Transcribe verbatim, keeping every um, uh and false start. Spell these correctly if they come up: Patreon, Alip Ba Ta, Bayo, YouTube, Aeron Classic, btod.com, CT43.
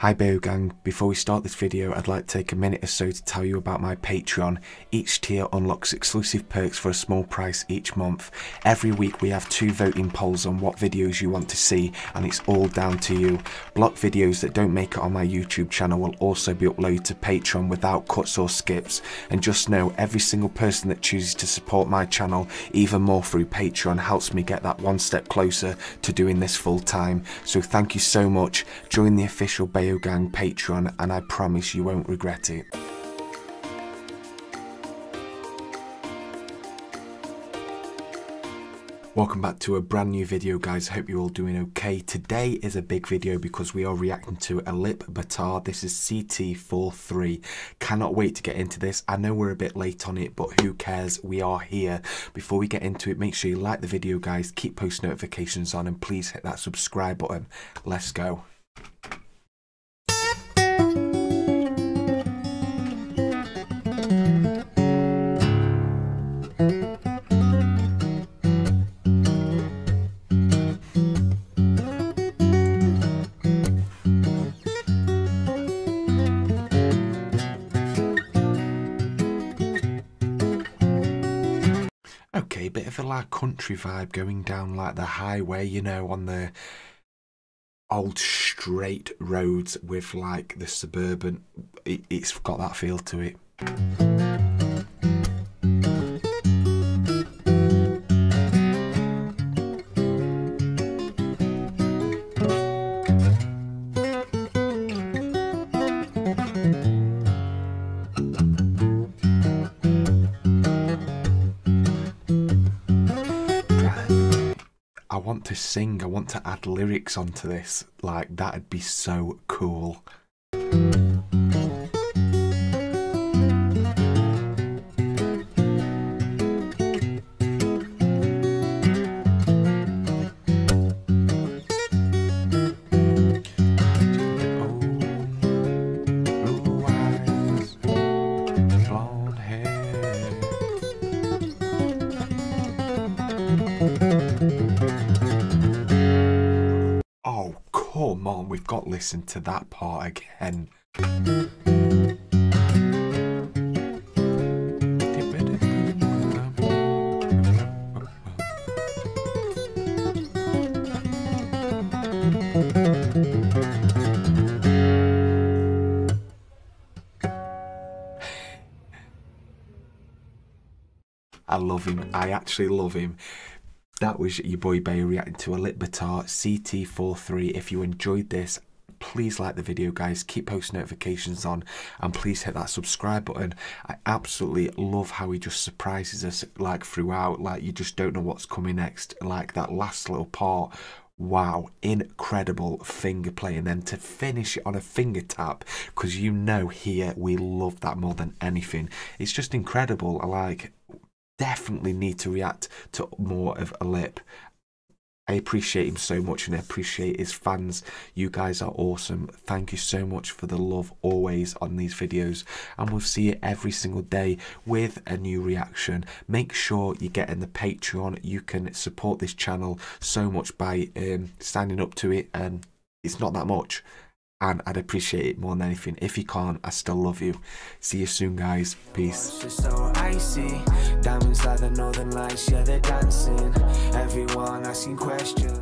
Hi Bayo gang, before we start this video I'd like to take a minute or so to tell you about my Patreon. Each tier unlocks exclusive perks for a small price each month. Every week we have two voting polls on what videos you want to see and it's all down to you. Block videos that don't make it on my YouTube channel will also be uploaded to Patreon without cuts or skips. And just know every single person that chooses to support my channel even more through Patreon helps me get that one step closer to doing this full time. So thank you so much, join the official Bayo Gang Patreon and I promise you won't regret it. Welcome back to a brand new video guys, hope you're all doing okay. Today is a big video because we are reacting to Alip Ba Ta. This is C T forty-three. Cannot wait to get into this. I know we're a bit late on it but who cares, we are here. Before we get into it, make sure you like the video guys, keep post notifications on and please hit that subscribe button. Let's go. Okay, bit of a like country vibe going down like the highway, you know, on the old straight roads with like the suburban, it, it's got that feel to it. I want to sing, I want to add lyrics onto this, like that'd be so cool. Come on, we've got to listen to that part again. I love him. I actually love him. That was your boy Bayo reacting to Alip Ba Ta, C T forty-three. If you enjoyed this, please like the video guys, keep post notifications on and please hit that subscribe button. I absolutely love how he just surprises us like throughout, like you just don't know what's coming next, like that last little part. Wow, incredible finger play and then to finish it on a finger tap, because you know here we love that more than anything. It's just incredible. I like definitely need to react to more of Alip. I appreciate him so much and I appreciate his fans. You guys are awesome. Thank you so much for the love always on these videos and we'll see you every single day with a new reaction. Make sure you get in the Patreon. You can support this channel so much by um, signing up to it and it's not that much and I'd appreciate it more than anything. If you can't, I still love you. See you soon guys, peace. So icy, diamonds like the northern lights, yeah they're dancing, everyone asking questions.